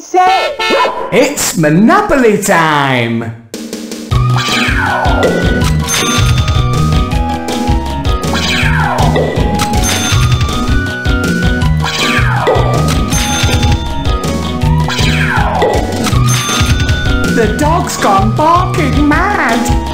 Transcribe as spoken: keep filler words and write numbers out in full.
I say? It's Monopoly time! The dog's gone barking mad!